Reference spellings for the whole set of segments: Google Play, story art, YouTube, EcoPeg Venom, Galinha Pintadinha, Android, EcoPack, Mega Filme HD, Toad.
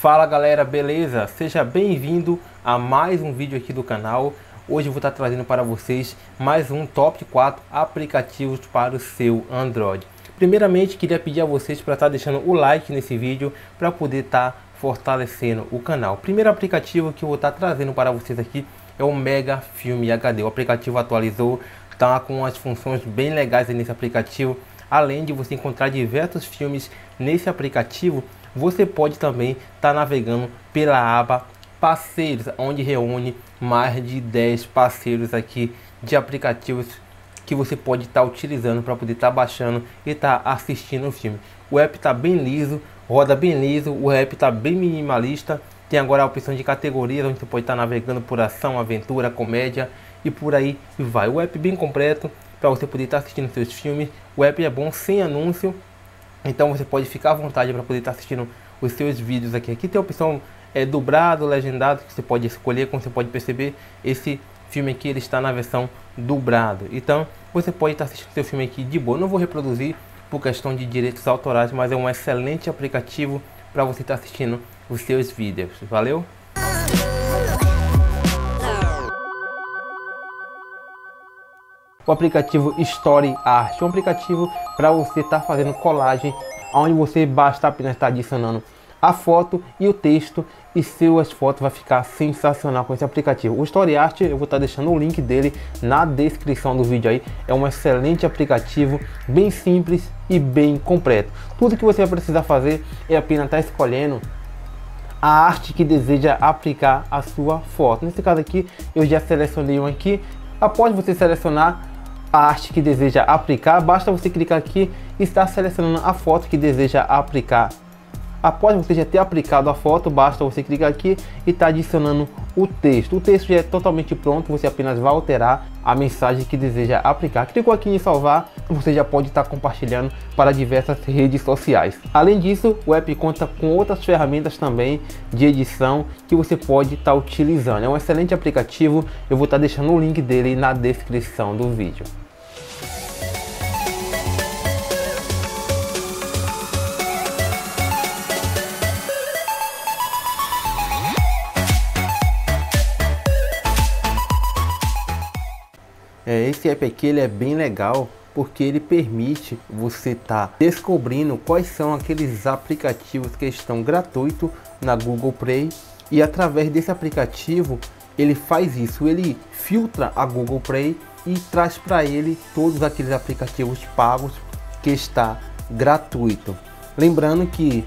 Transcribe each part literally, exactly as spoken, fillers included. Fala galera, beleza? Seja bem-vindo a mais um vídeo aqui do canal. Hoje eu vou estar trazendo para vocês mais um top quatro aplicativos para o seu Android. Primeiramente, queria pedir a vocês para estar deixando o like nesse vídeo para poder estar fortalecendo o canal. O primeiro aplicativo que eu vou estar trazendo para vocês aqui é o Mega Filme H D. O aplicativo atualizou, tá com as funções bem legais nesse aplicativo. Além de você encontrar diversos filmes nesse aplicativo, você pode também estar tá navegando pela aba parceiros, onde reúne mais de dez parceiros aqui de aplicativos que você pode estar tá utilizando para poder estar tá baixando e estar tá assistindo o filme. O app está bem liso, roda bem liso, o app está bem minimalista. Tem agora a opção de categorias, onde você pode estar tá navegando por ação, aventura, comédia e por aí vai. O app bem completo para você poder estar tá assistindo seus filmes. O app é bom sem anúncio, então você pode ficar à vontade para poder estar assistindo os seus vídeos aqui. Aqui tem a opção é, dublado, legendado, que você pode escolher. Como você pode perceber, esse filme aqui ele está na versão dublado. Então você pode estar assistindo seu filme aqui de boa. Eu não vou reproduzir por questão de direitos autorais, mas é um excelente aplicativo para você estar assistindo os seus vídeos. Valeu! O aplicativo Story Art é um aplicativo para você estar tá fazendo colagem, onde você basta apenas estar tá adicionando a foto e o texto e suas fotos. Vai ficar sensacional com esse aplicativo. O Story Art, eu vou estar tá deixando o link dele na descrição do vídeo aí. É um excelente aplicativo, bem simples e bem completo. Tudo que você vai precisar fazer é apenas estar tá escolhendo a arte que deseja aplicar a sua foto. Nesse caso aqui, eu já selecionei um aqui. Após você selecionar a arte que deseja aplicar, basta você clicar aqui e estar selecionando a foto que deseja aplicar. Após você já ter aplicado a foto, basta você clicar aqui e estar adicionando o texto. O texto já é totalmente pronto, você apenas vai alterar a mensagem que deseja aplicar. Clicou aqui em salvar, você já pode estar compartilhando para diversas redes sociais. Além disso, o app conta com outras ferramentas também de edição que você pode estar utilizando. É um excelente aplicativo, eu vou estar deixando o link dele na descrição do vídeo. Esse app aqui ele é bem legal porque ele permite você estar tá descobrindo quais são aqueles aplicativos que estão gratuitos na Google Play, e através desse aplicativo ele faz isso, ele filtra a Google Play e traz para ele todos aqueles aplicativos pagos que está gratuito. Lembrando que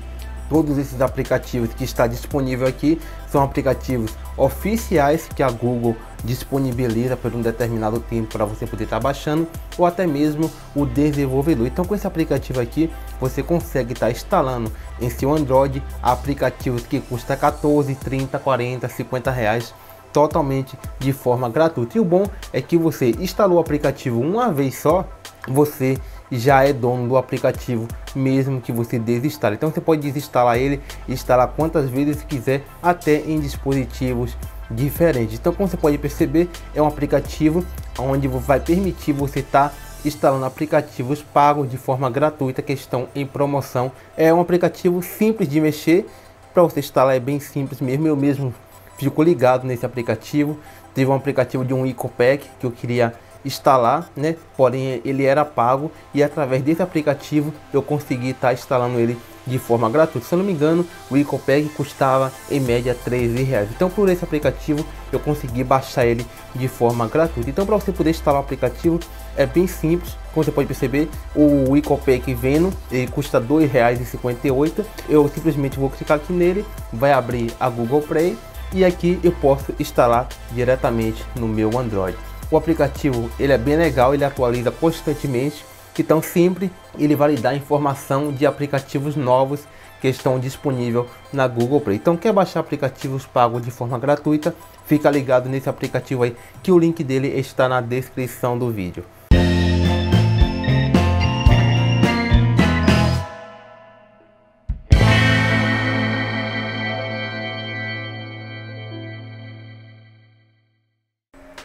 todos esses aplicativos que está disponível aqui são aplicativos oficiais que a Google disponibiliza por um determinado tempo para você poder estar baixando, ou até mesmo o desenvolvedor. Então com esse aplicativo aqui você consegue estar instalando em seu Android aplicativos que custa quatorze, trinta, quarenta, cinquenta reais totalmente de forma gratuita. E o bom é que você instalou o aplicativo uma vez só, você já é dono do aplicativo mesmo que você desinstale. Então você pode desinstalar ele e instalar quantas vezes quiser, até em dispositivos diferentes. Então como você pode perceber, é um aplicativo onde vai permitir você estar tá instalando aplicativos pagos de forma gratuita que estão em promoção. É um aplicativo simples de mexer, para você instalar é bem simples mesmo. Eu mesmo fico ligado nesse aplicativo. Teve um aplicativo de um EcoPack que eu queria instalar, né? Porém ele era pago, e através desse aplicativo eu consegui estar tá instalando ele de forma gratuita. Se eu não me engano, o EcoPeg custava em média treze reais. Então por esse aplicativo eu consegui baixar ele de forma gratuita. Então para você poder instalar o aplicativo é bem simples. Como você pode perceber, o EcoPeg Venom ele custa dois reais e cinquenta e oito centavos. Eu simplesmente vou clicar aqui nele, vai abrir a Google Play e aqui eu posso instalar diretamente no meu Android. O aplicativo ele é bem legal, ele atualiza constantemente, então sempre ele vai lhe dar informação de aplicativos novos que estão disponíveis na Google Play. Então quer baixar aplicativos pagos de forma gratuita, fica ligado nesse aplicativo aí, que o link dele está na descrição do vídeo.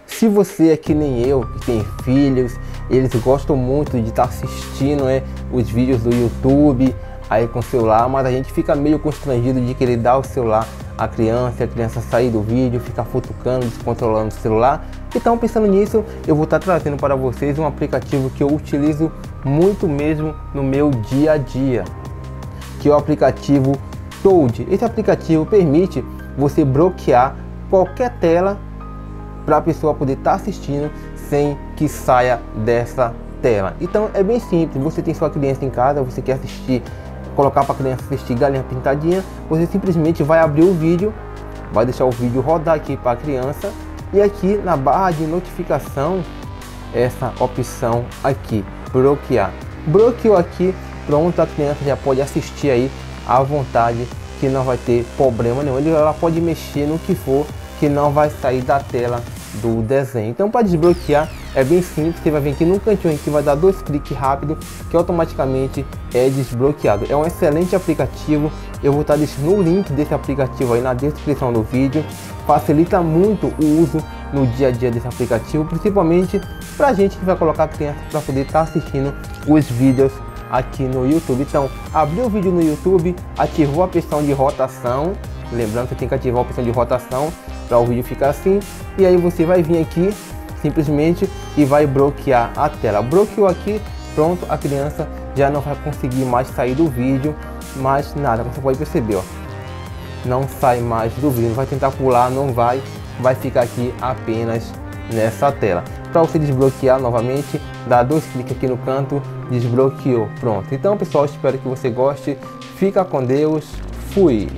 Se você é que nem eu, que tem filhos, eles gostam muito de estar assistindo, né, os vídeos do YouTube, aí com o celular, mas a gente fica meio constrangido de querer dar o celular à criança, a criança sair do vídeo, ficar futucando, descontrolando o celular. Então, pensando nisso, eu vou estar trazendo para vocês um aplicativo que eu utilizo muito mesmo no meu dia a dia, que é o aplicativo Toad. Esse aplicativo permite você bloquear qualquer tela para a pessoa poder estar assistindo sem que saia dessa tela. Então é bem simples, você tem sua criança em casa, você quer assistir, colocar para a criança assistir Galinha Pintadinha, você simplesmente vai abrir o vídeo, vai deixar o vídeo rodar aqui para a criança, e aqui na barra de notificação, essa opção aqui, bloquear. Bloqueou aqui, pronto, a criança já pode assistir aí à vontade, que não vai ter problema nenhum, ela pode mexer no que for, que não vai sair da tela do desenho. Então, para desbloquear é bem simples, você vai vir aqui no cantinho aqui, vai dar dois cliques rápido que automaticamente é desbloqueado. É um excelente aplicativo, eu vou estar deixando o link desse aplicativo aí na descrição do vídeo. Facilita muito o uso no dia a dia desse aplicativo, principalmente para a gente que vai colocar a criança para poder estar assistindo os vídeos aqui no YouTube. Então, abriu o vídeo no YouTube, ativou a opção de rotação, lembrando que tem que ativar a opção de rotação para o vídeo ficar assim, e aí você vai vir aqui simplesmente e vai bloquear a tela. Bloqueou aqui, pronto, a criança já não vai conseguir mais sair do vídeo, mais nada, você pode perceber, ó, não sai mais do vídeo, vai tentar pular, não vai, vai ficar aqui apenas nessa tela. Para você desbloquear novamente, dá dois cliques aqui no canto, desbloqueou, pronto. Então, pessoal, espero que você goste, fica com Deus, fui!